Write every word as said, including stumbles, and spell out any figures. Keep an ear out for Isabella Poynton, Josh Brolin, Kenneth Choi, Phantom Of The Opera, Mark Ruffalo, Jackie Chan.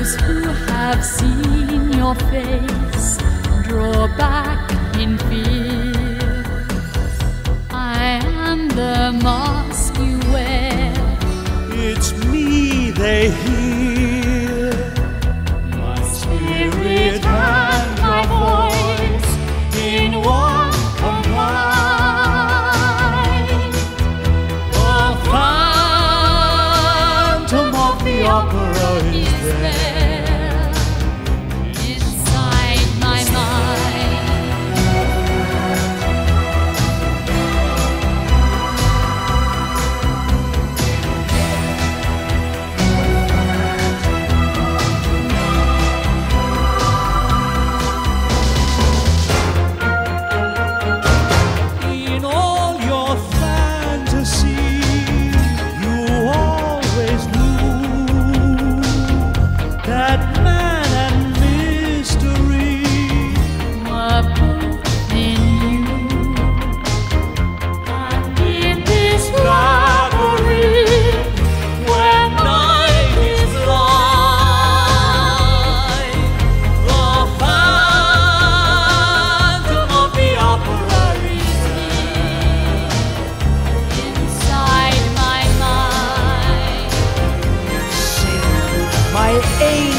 Those who have seen your face draw back in fear. I am the mask you wear. It's me they hear. My spirit and my voice in one combine. The Phantom of the Opera is there. My age.